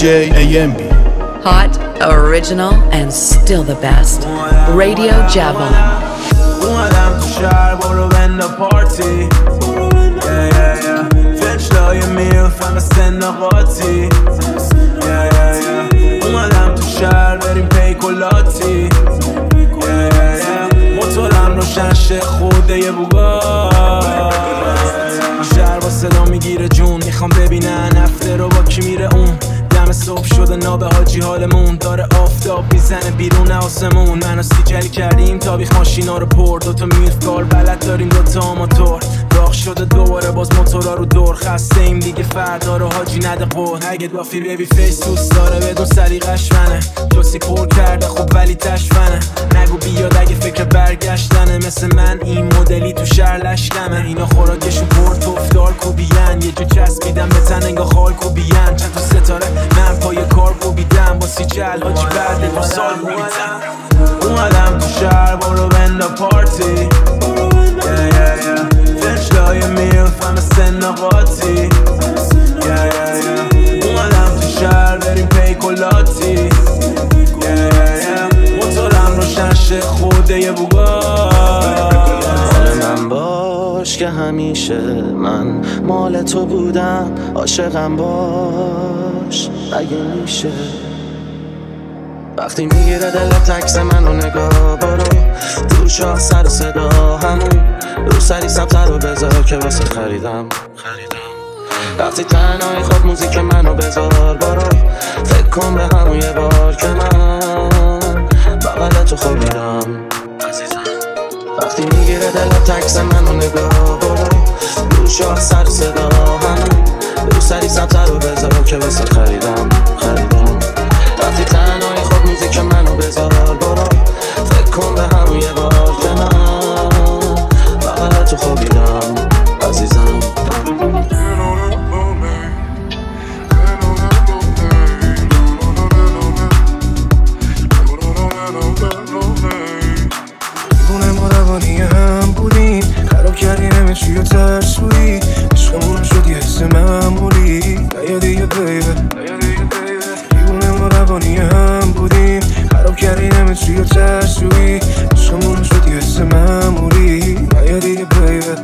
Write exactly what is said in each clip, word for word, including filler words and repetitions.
D J A M B. Hot, original, and still the best. Radio Javan. I'm shy, we'll end the party. Yeah, yeah, yeah. Fetch the your meal from a sender party. Yeah, yeah, yeah. I'm shy, ready pay colotti. Yeah, yeah, yeah. Motoram lo shash khode ye buga. شهر با صدا میگیره جون، میخوام ببینن هفته رو با کی میره اون. دم صبح شده نابه حاجی حالمون، داره آفتاب میزنه بیرون آسمون. منو سیگلی کردیم تابیخ ماشینا رو پر، دوتا میرفکار بلد داریم دوتا آماتور. راق شده دوباره باز موتورا رو دور، خسته ایم دیگه فردا رو حاجی نده قول. اگه بافی بیبی فیس دوست داره بدون سلیقش منه، جوسی پر کرده خوب ولی تشفنه. نگو بیاد اگه فکر برگشتنه، مثل من این مدلی تو شهر لشکمه. اینا خوراکشون پر تفدار کوبیان، یه جو چسبیدن به تن انگار خال کوبیان. چند تا ستاره من پای کار کوبیدم، با سیجل حاجی بعد دو سال کوبیدم. اومدم تو شهر برو بندا پارتی. yeah, yeah, yeah. Your meal from a sender party. Yeah, yeah, yeah. Umadam to shar, ready pay colotti. Yeah, yeah, yeah. Motoram roshan she khode ye buga. باش که همیشه من مال تو بودم، عاشقم باش اگه میشه. وقتی میگیره دل تکس منو نگاه، برو تو شاه سر صدا همون رو سری سبزه رو بذار که واسه خریدم. وقتی تنهای خود موزیک منو بذار، برو فکر کن به همون یه بار که من بغل تو خوب میرم. وقتی میگیره دل تکس منو نگاه، برو تو شاه سر صدا همون رو سری سبزه رو بذار که واسه خریدم. وقتی تنهای خود موزیک منو بذار، برو فکر کن به همون یه بار که من بغل تو خوابیدم عزیزم. دیوونه ما روانی هم بودیم، خراب کردی همه چی رو ترس بودی، عشقمونم شدی حس معمولی. نیادی یه بیبه روانی هم بودیم، خراب کردی همه چی رو ترسوی، عشقمون شدی حس معمولی. نیا دیگه بیبه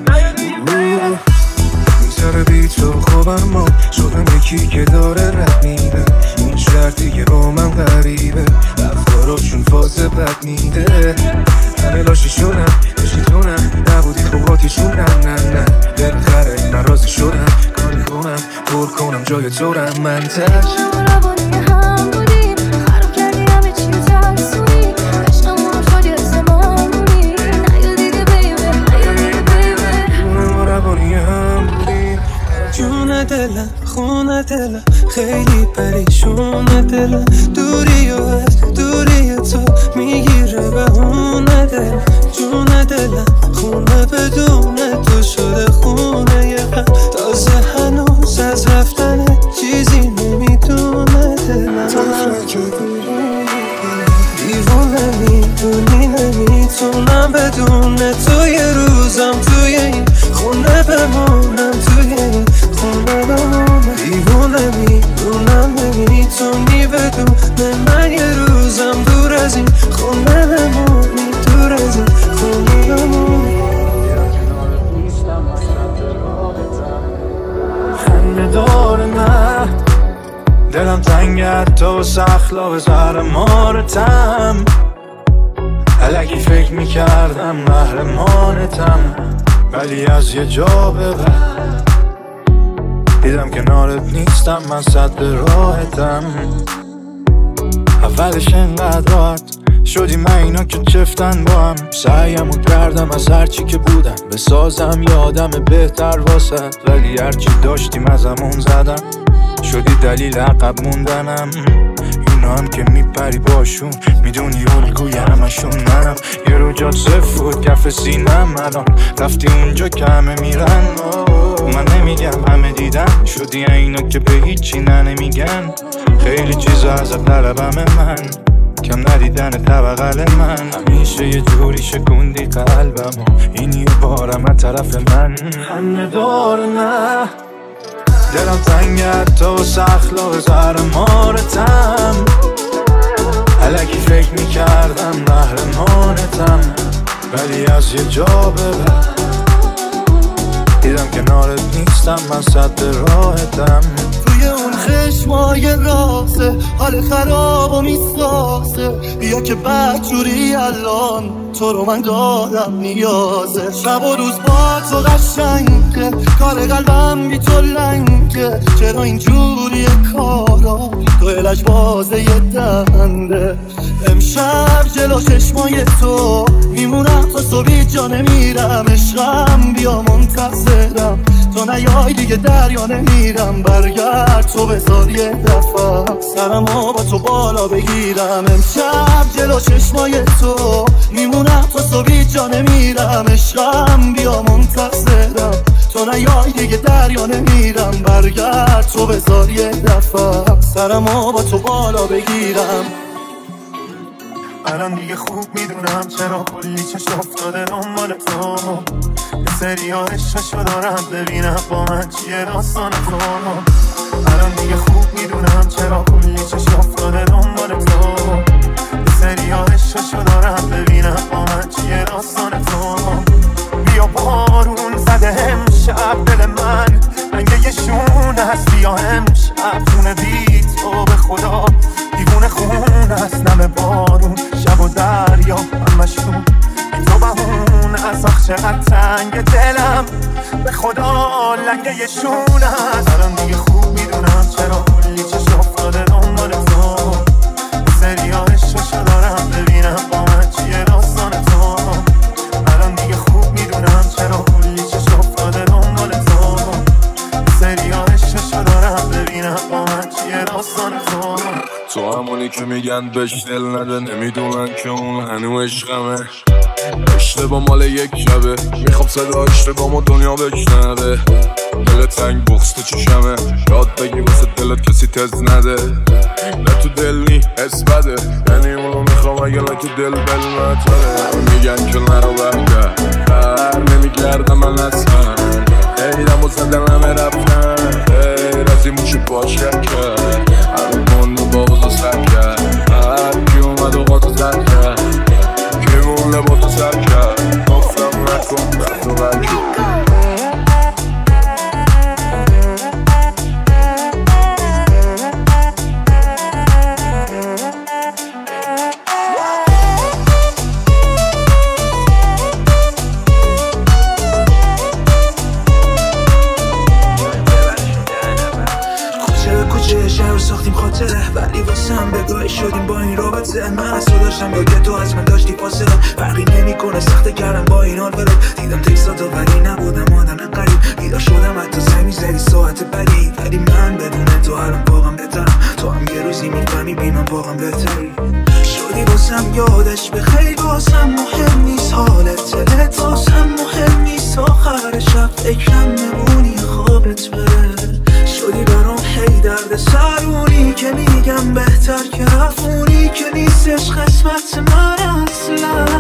میذاره بی تو خوابم، ما شدم یکی که داره رد میده. این شهر دیگه با من غریبه، رفتاراشون فاز بد میده. همه لاشی شدم عشقتونم، نبودی خوباتیشون نه نه نه. بالاخره ناراضی شدم کاری کنم پر کنم جای تو رو من تش. دلم خونه دلم خیلی پریشونه، دلم دوری و از دوری تو میگیره بهونه. دلم جونه دلم خونه بدون تو شده خونه یه غم، تازه هنوز از رفتنه چیزی نمیدونه. دلم تو که دیوونه میدونی نمیتونم بدون تو یه روزم توی این خونه بمونم، توی این دیوونه میدونم نمیتونی بدون من یه روزم دور از این خونه بمونی، دور از این خونه بمونی. خنده دار نه دلم تنگه حتی واسه اخلاق زهرمارتم، الکی فکر میکردم قهرمانتم، ولی از یه جا به بعد دیدم کنارت نیستم، من صد راحتم. اولش انقدر راحت شدی من اینا که چفتن با هم، سعیمو کردم از هرچی که بودم بسازم یه آدم بهتر واسه، ولی هرچی داشتیم از همون زدم، شدی دلیل عقب موندنم. اینا هم که میپری باشون میدونی الگوی همشون منم، یه رو جات صفر کف سینم، الان رفتی اونجا که همه میرن. من نمیگم همه دیدن، شدی اینا که به هیچی نه نمیگن. خیلی چیزا ازت طلبمه، من کم ندیدن طبقل من. همیشه یه جوری شکوندی قلبمو، این یه بارم از طرف من. خنده دار نه دلم تنگه تو سخلاق زهرمارتم، الکی فکر میکردم نهرمانتم، ولی از یه جا ببر دیدم کنارت نیستم، من صد راهتم. توی اون خشمای راسه حال خراب و میساسه، بیا که بدجوری الان تو رو من دارم نیازه، شب و روز با تو قشنگه، کار قلبم بی تو لنگه، چرا اینجوری کارا تو علج بازه یه دنده، امشب جلو چشمای تو میمونم تا صبح جا نمیرم، عشقم بیا منتظرم تو نیای دیگه دریا نمیرم، برگرد تو بذار یه دفعه سرمو با تو بالا بگیرم، امشب جلو چشمای تو میمونم تا صبح جا نمیرم، عشقم بیا منتظرم تو نیای دیگه دریا نمیرم، برگرد تو بذار یه دفعه سرمو با تو بالا بگیرم. الان دیگه خوب میدونم چرا کلی چشم افتاده دنبال تو، یه سری ها عشقشو دارم ببینم با من چیه داستان تو، الان دیگه خوب میدونم چرا کلی چشم افتاده دنبال تو، یه سری ها عشقشو دارم ببینم با من چیه داستان تو، بیا بارون زده امشب دل من رنگه شون هست، بیا امشب تونه بی تو به خدا دیوونه خون هست، نم بارون شب و دریا همشون این تو بهون از آخ چقدر تنگ دلم به خدا لنگه شون هست، الان دیگه خوب میدونم چرا کلی چش افتاده دنبال تو، سری ها عشقشو دارم ببینم با من چیه داستان تو، الان دیگه خوب میدونم چرا کلی چش افتاده دنبال تو، سری ها عشقشو دارم ببینم با من چیه داستان تو، تو همونی که میگن بهش دل نده، نمیدونن که اون هنو عشقمه، اشتباه مال یک شبه، میخواب صدا اشتباهمو دنیا بشنوه، دل تنگ بغض تو چشمه، یاد بگی واسه دلت کسی تز نده، نه تو دل نی حس بده، یعنی اونو میخوام اگه نه که دل بلمتره، میگن که نرو برگرد، بر نمیگردم من اصلا، هیدم و زدن همه رفتن، ای رازی موچی باش کرد، همون بابوزو سر کرد، هر کی اومد اوقاتو زد کرد، کی مونه با تو سر کرد، گفتم نکن بردو برکن. ولی واسم بگاهی شدیم با این رابطه، من از تو داشتم یا که تو از من داشتی فاصله، فرقی نمیکنه سخته کردم با این حال ولو، دیدم تکساتو ولی نبودم آدم غریب، بیدار شدم حتی زنگ می‌زدی ساعت بعدی، ولی من بدون تو الان واقعا بهترم، تو هم یه روزی میفهمی بی من واقعا بهتری شدی، واسم یادش بخیر، واسم مهم نیست حالت، دلت واسم مهم نیست، آخر شب فکرم نمونی خوابت بره، شدی برام هی درد سرونی که میگم بهتر که رفونی که نیستش قسمت من اصلا.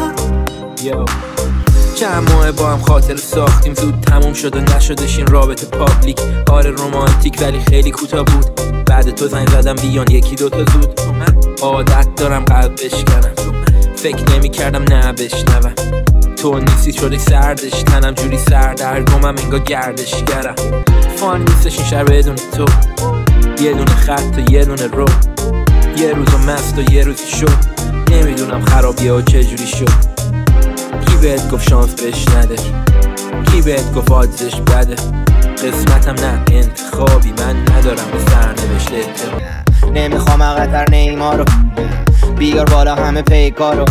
چند ماه با هم خاطر ساختیم، زود تموم شد و نشدش این رابطه پابلیک، آره رومانتیک ولی خیلی کوتاه بود، بعد تو زنگ زدم بیان یکی دوتا زود، عادت دارم قلب بشکنم، فکر نمی کردم نه بشنوم، تو نیستی شده سردش تنم جوری سرد، هرگمم انگار گردشگرم، فان نیستش این شهر بدون تو، یه دونه خط و یه دونه رو، یه روزو مست و یه روزی شد، نمیدونم خرابیه ها چجوری شد، کی بهت گفت شانس بهش نده، کی بهت گفت آدزش بده، قسمتم نه انتخابی من ندارم به سرنوشته اعتماد، نمیخوام اقدر نیمارو بیار بالا همه پیکارو،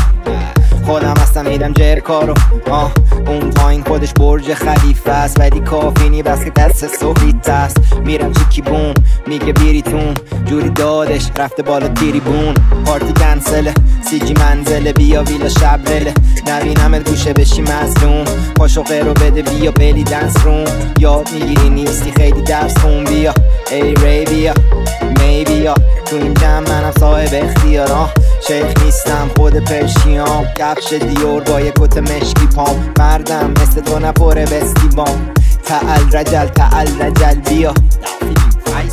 خودم هستم میدم جر کارو، آه اون پایین خودش برج خلیفه است، ولی کافی نی بس که دست سوفیت است، میرم چیکی بوم میگه بیریتون جوری دادش رفته بالا تریبون، پارتی کنسله سیجی منزله، بیا ویلا شب بله نبینمت گوشه بشی مظلوم، پاشو قرو بده بیا بلی دنس روم، یاد میگیری نیستی خیلی درس خون، بیا ای ری بیا می بیا تو این جمع منم صاحب اختیارا، شیخ نیستم خود پرشیام، کفش دیور با یک کت مشکی پام، مردم مثل تو نپره بستی بام، تعال رجل تعال رجل بیا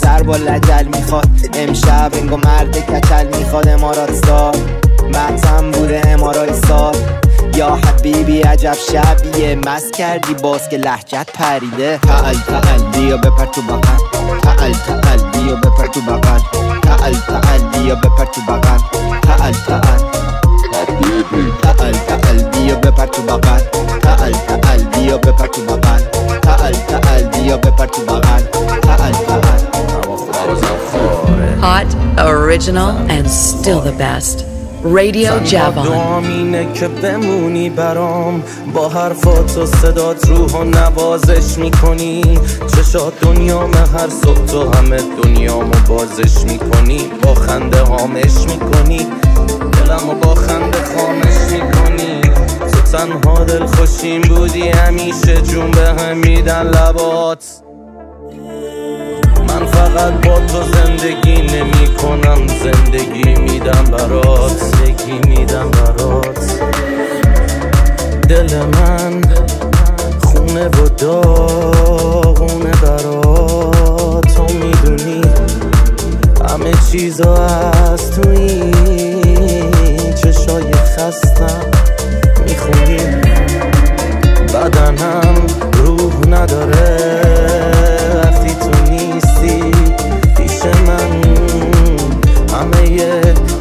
سر با لجل میخواد امشب انگو مرد کچل میخواد امارات سار مغزم بوره امارای سار یا حبیبی عجب شبیه مست کردی باز که لهجت پریده تعال تعال بیا بپر تو بغل تعال تعال بیا بپر تو بغل تعال تعال بیا بپر تو بغل تعال تعال تعال تعال بیا بپر تو بغل تعال تعال بیا بپر تو بغل تعال تعال بیا بپر تو بغل تعال تعال Hot, original and still the best رادیو جوان دعام اینه که بمونی برام با حرفات و صدات روح و نوازش میکنی چشات دنیامه هر صبح تو همه دنیامو بازش میکنی با خنده هامش میکنی دلمو با خنده خامش میکنی تو تنها دل خوشیم بودی همیشه جون به هم میدن لبات من فقط با تو زندگی نمی کنم زندگی میدم برات زندگی میدم برات دل من خونه و داغونه برات تو میدونی همه چیزا از توی چشای خستم میخونی بدنم روح نداره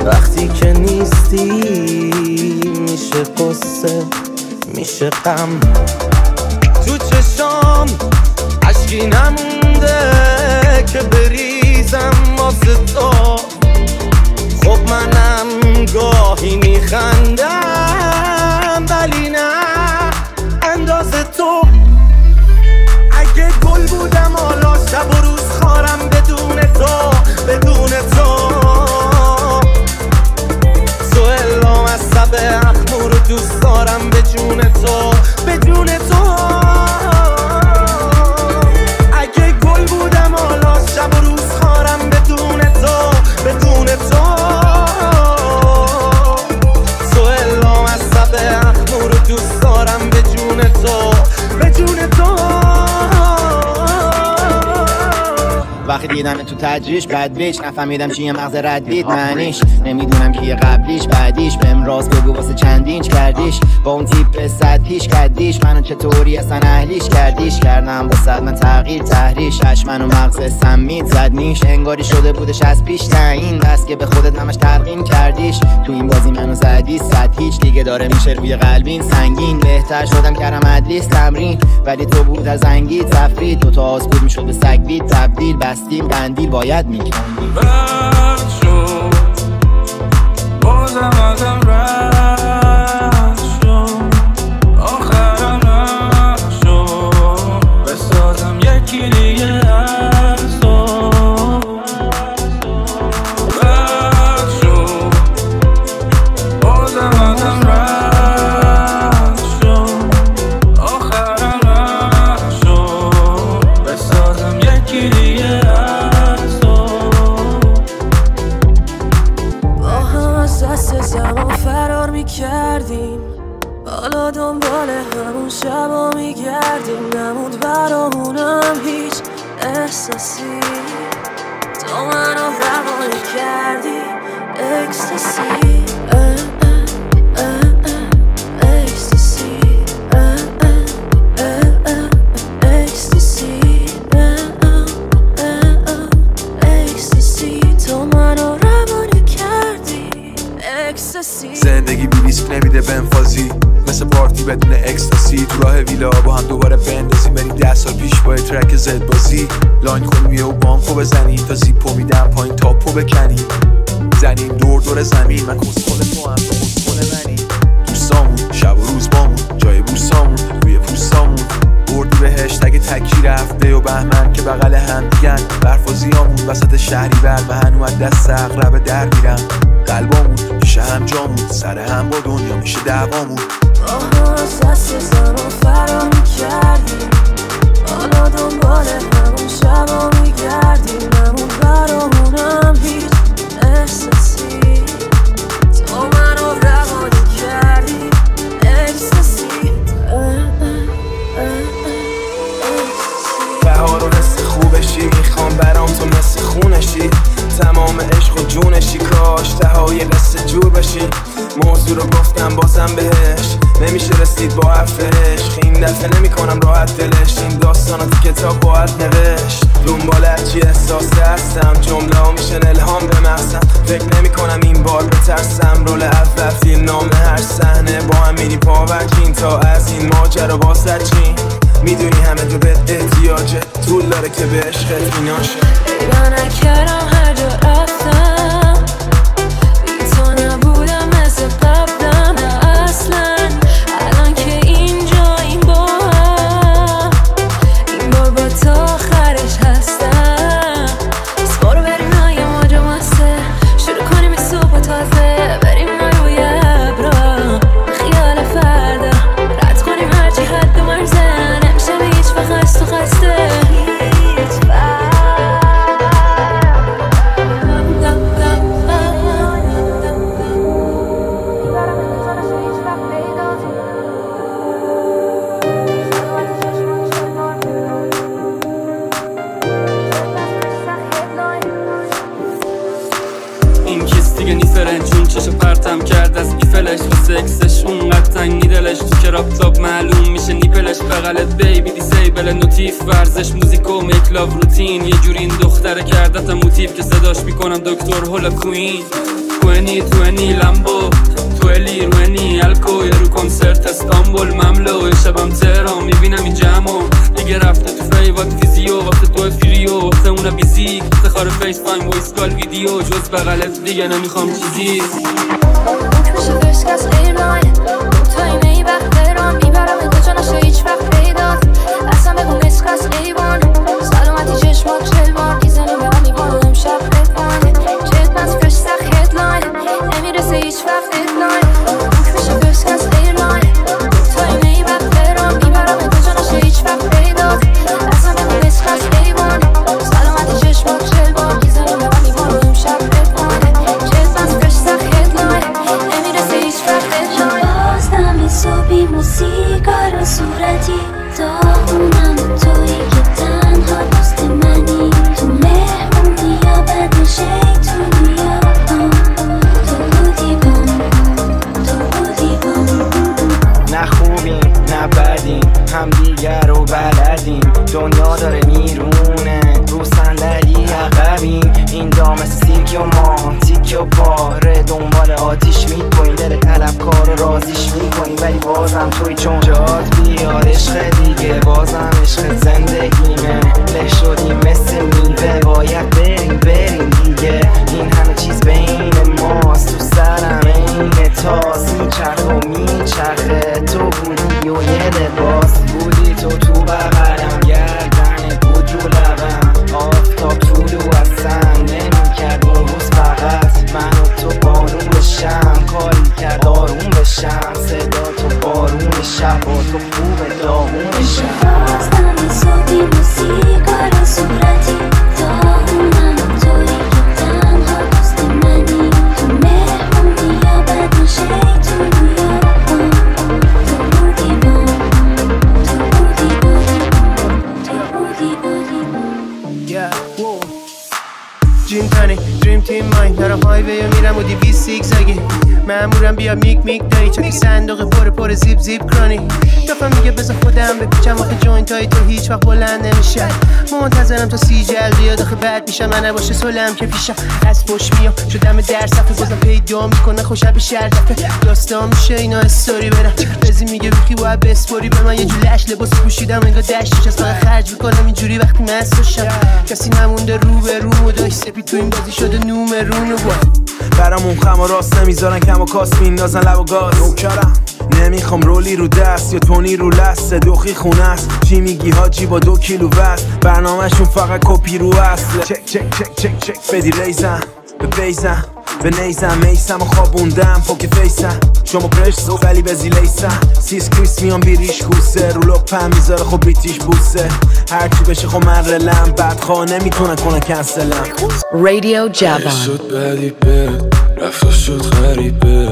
وقتی که نیستی میشه قصه میشه غم تو چشام عشقی نمونده که بریزم واسه تو خب منم گاهی میخندم ولی نه انداز تو اگه گل بودم حالا شب و روز خارم بدون تو بدون تو اخمور دوست دارم به جون تو به جون تو اگه گل بودم حالا شب و روز خارم بدون تو بدون تو تو الام از سب اخمور دوست دارم به جون تو به جون تو وقتی دیدم تو تجریش بدبیش نفهمیدم چیه مغز ردبید معنیش نمیدونم کیه قبلیش بعدیش بهم راز بگو واسه چندینچ کردیش با اون تیپ صد پیش کردیش منو چطوری اصلا اهلیش کردیش کردم واسه من تغییر تحریش اش منو مغز سمید زد نیش انگاری شده بودش از پیش تعیین بس که به خودت همش ترقیم کردیش تو این بازی منو زدی صد هیچ دیگه داره میشه روی قلبین سنگین بهتر شدم کردم ادلیس تمرین ولی تو بود از زنگی تفرید دو تا آس بود میشد به سگوید تبدیل بستیم بندی باید میکردیم بازم ازم رد شد آخرم رد شد بسازم یکی دیگه از تو رد شد بازم ازم رد شد آخرم رد شد بسازم یکی دیگه کردیم حالا دنبال همون شبا میگردیم نمود برامونم هیچ احساسی تو منو روانی کردی اکستاسی زندگی بی ریسک نمیده بنفازی مثل پارتی بدون اکستاسی تو راه ویلا با هم دوباره بندازیم بریم ده سال پیش با ترک زد بازی لاین کنیم و بانکو بزنیم تا زیپو میدم پایین تاپو بکنیم زنیم دور دور زمین من کسخل تو هم تو کسخل منی دوستامون شب و روز بامون جای بوسامون روی پوستامون بردی بهش تگ تکی رفته و بهمن که بغل هم دیگن برفازیامون وسط شهری بر و هنو از دست عقرب در میرم قلبامون میشه هم جامون سر هم با دنیا میشه دعوامون آها از دست زمان فرا میکردیم حالا دنبال همون شبا میگردیم همون برامونم هیچ احساسی تو منو روانی کردی احساسی احساسی میشی موضوع رو گفتم بازم بهش نمیشه رسید با حرفش این دفعه نمی کنم راحت دلش این داستانات کتاب باید نوشت دنبال هرچی احساسه هستم جمله ها میشن الهام به مغزم فکر نمی کنم این بار بترسم رول اول فیلم نام هر صحنه با هم میری پاورچین تا از این ماجرا بازسرچین میدونی همه تو بهت احتیاجه طول داره که به عشقت میناشه یا نکردم هر جا رفتم بی تو نبودم مثل قبلم نه اصلا الان که اینجا این با هم این بار با تا آخرش هستم بس برو بریم نایه ماجا مسته شروع کنیم این صبح تازه بریم نروی ابرا خیال فردا رد کنیم هرچی حد و مرزه نمیشه به هیچ وقت خست و خسته سکسش اونقدر تنگ نیدلش تو کراپ تاب معلوم میشه نیپلش بغلت بیبی دیسیبل نوتیف ورزش موزیک و میکلاو روتین یه جوری این دختره کردت موتیف که صداش میکنم دکتر هولا کوین کوینی توینی لامبو تولی روینی الکو یه رو کنسرت استانبول مملو یه شبم تهران میبینم این جمعو دیگه رفته تو فیوات فیزیو وقت تو فیریو وقت اون بیزیک افتخار فیس تایم ویس کال ویدیو جز بغلت دیگه نمیخوام چیزی میشه بهش کس غیر ناید تو این ای وقت را میبرم این کجا نشه هیچ وقت پیداد اصلا بگو نیست کس غیبان سلامتی چشمات چلوان ایزنی به آنی بارو امشب ردوانه جد من فرش سخت هدلاین نمیرسه هیچ وقت هدلاین میشه بهش کس غیر ناید تو این ای وقت را میبرم این کجا نشه هیچ وقت پیداد اصلا بگو نیست کس غیبان سلامتی چشمات چلوان ایزنی به آنی بارو امشب ردوانه جد من فرش سخت هدلاین تو بی موسیقار و صورتی داغونم توی که تنها دوست منی تو مهمون دیا بد میشه تو دیا تو بودی بم تو بودی بم نه خوبیم نه بدیم هم دیگر رو بلدیم دنیا داره میرونه رو صندلی عقبیم این دام سیک و ما تیک و باره دنبال آتیش میکنی دل طلبکار رازیش میکنی ولی بازم توی چون جاد بیاد عشق دیگه بازم عشق زندگیمه له شدیم مثل میوه باید بریم بریم دیگه این همه چیز بین ماست تو سرم این تاس میچرخ و میچرخه تو بودی و یه لباس بودی تو تو بغلم گردن بود رو لبم آفتاب طولو اصلا نمیکرد اون روز فقط من و تو بارون بشم کاری کرد آروم بشم صدا تو بارون شب و تو خوب دامون شم بازم صدی موسیقار و صورتی دامونم توی که تنها دوست منی تو مهمون دیا بد میشه دریم تیم ماین دارم هایوی و میرم و دیوی سیک زگی معمورم بیا میک میک دایی چکی صندوق پر پر زیب زیب کرانی دفعه میگه بذار خودم بپیچم آخه جوینت های تو هیچ وقت بلند نمیشه ما منتظرم تا سی جل بیاد آخه بد میشم من نباشه سلم که پیشم از پشت میام شدم در صفحه بازم پیدا میکنه خوشب شهر دفعه داستان میشه اینا استوری برم رزی میگه بیخی باید بسپوری به من یه جولش لباس پوشیدم انگار دشتش از من خرج میکنم اینجوری وقتی مست باشم کسی نمونده رو به رو و داشت سپید تو این بازی شده نومرون برامون خم و راست نمیذارن کم و کاس میندازن لب و گاز نوکرم نمیخوام رولی رو دست یا تونی رو لست دوخی خونه است چی میگی حاجی با دو کیلو وست برنامهشون فقط کپی رو است چک چک چک چک چک بدی ریزم به بیزم به نیزم میسم و خوابوندم پاک فیسم شما برشت ولی به زیلیسم سیس کریس میان بیریش کوسه رو لپم میذاره خب بیتیش بوسه هرچی بشه خب من رلم بدخواه نمیتونه کنه کنسلم رادیو جوان شد بدیبه رفتا شد غریبه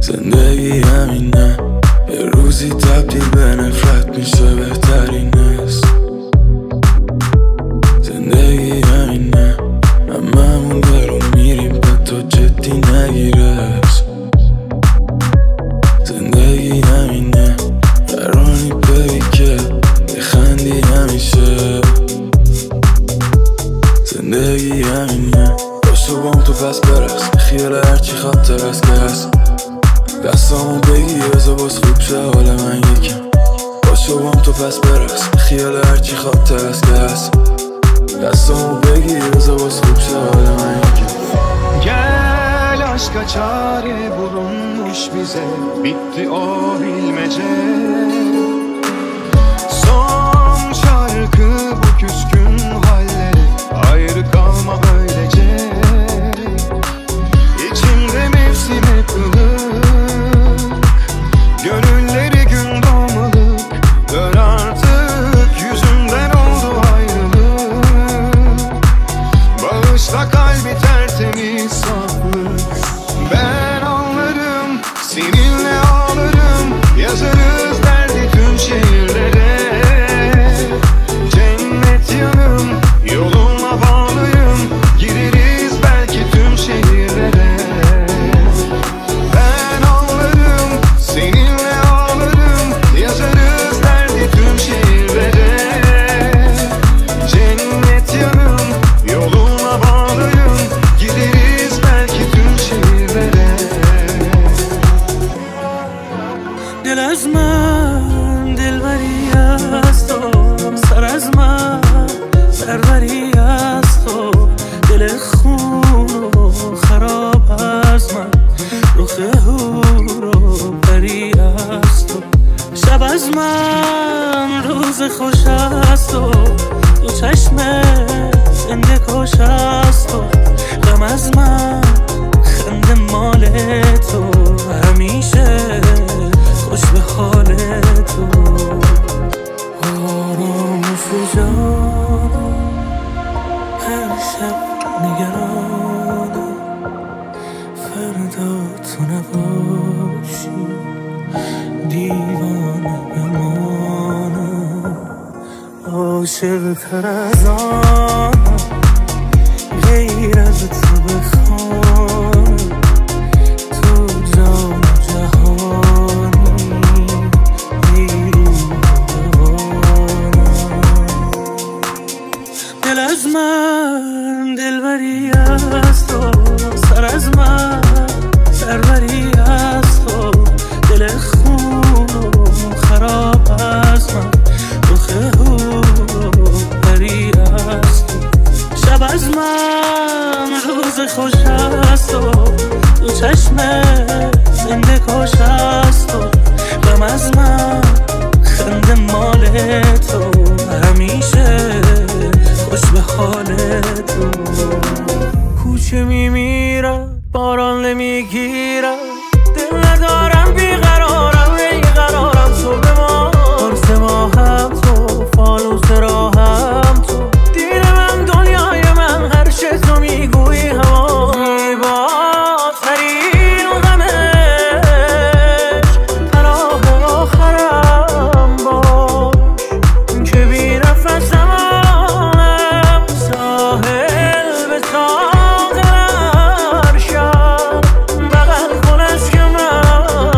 زندگی همینه یه روزی تبدیل به نفرت میشه بهترین است زندگی همینه همه همون درون میریم به تو جد زندگی رقص، زندگی همینه، برانی ببی که بخندی همیشه، زندگی همینه. باشه بام تو پس برس، خیال هرچی خواب ترس که هست، دستامو بگی بزا باز خوب شه حال من یکم. باشه بام تو پس برس، خیال هرچی خواب ترس که هست، دستامو بگی بزا باز خوب شه حال من یکم. Gel aşka çare bulunmuş bize, bitti o bilmece. Son şarkı bu küskün hallere, ayrı kalma böylece. İçimde mevsime kılık, gönülleri gün doğmalık. Dön artık yüzünden oldu ayrılık, bağışla kalbi tertemiz saflık. Ben anlarım, seninle ağlarım, yazarız derdi tüm şehirlere. Cennet yanım, yoluma bağlıyım, gireriz belki tüm şehirlere. Ben ağlarım, seninle ağlarım, yazarız derdi tüm şehirlere. Cennet yanım, yoluma bağlıyım, gireriz belki tüm şehirlere. دل از من دلبری از تو، سر از من سروری از تو، دل خون و خراب از من، رخ حور و پری از تو، شب از من روز خوش از تو، دو چشم زنده کش از تو، غم از من خنده مال تو، همیشه خوش به حال تو. آرامش جانم هر شب نگرانم، فردا تو نباشی دیوانه بمانم. عاشق تر از آنم غیر از تو بخوانم، تو جان دل از من دلبری از تو، سر از من سروری از تو، دل خون و خراب از من، رخ حور و پری از تو، شب از من روز خوش از تو، دو چشم زنده کش از تو، غم از من خنده مال تو، همیشه خوش به حال تو. کوچه میمیرم باران نمیگیرم، دل ندارم بیقرارم، ای قرارم تو به ما، قرص ماهم تو، فانوس راهم تو، دین من دنیای من، هر چه تو میگویی هوا زیباترین غمش، پناه آخرم باش که بی نفسم Oh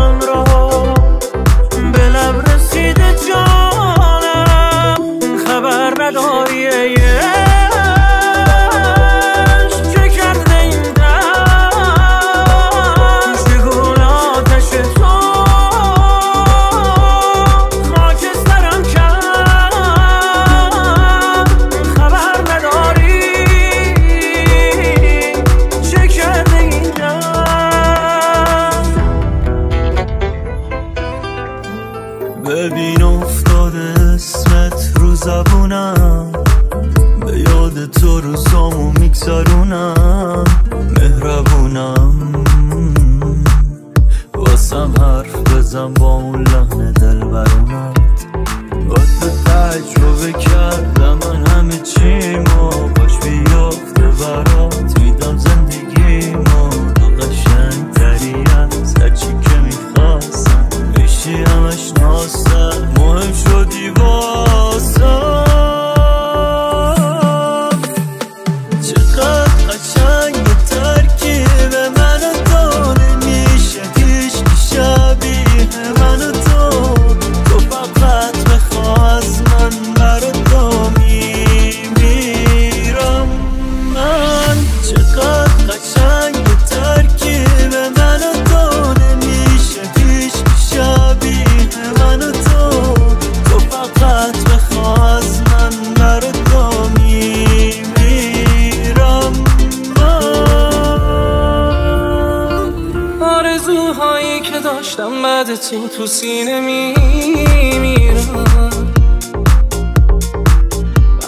داشتم بعد تو تو سینه میمیرم،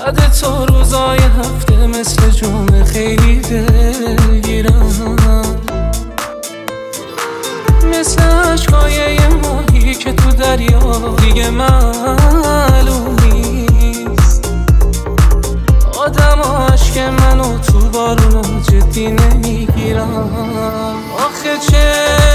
بعد تو روزای هفته مثل جمعه خیلی دلگیرم، مثل عشقای یه ماهی که تو دریا دیگه معلوم نیست. آدم ها عشق منو تو بارون ها جدی نمیگیرم، آخه چه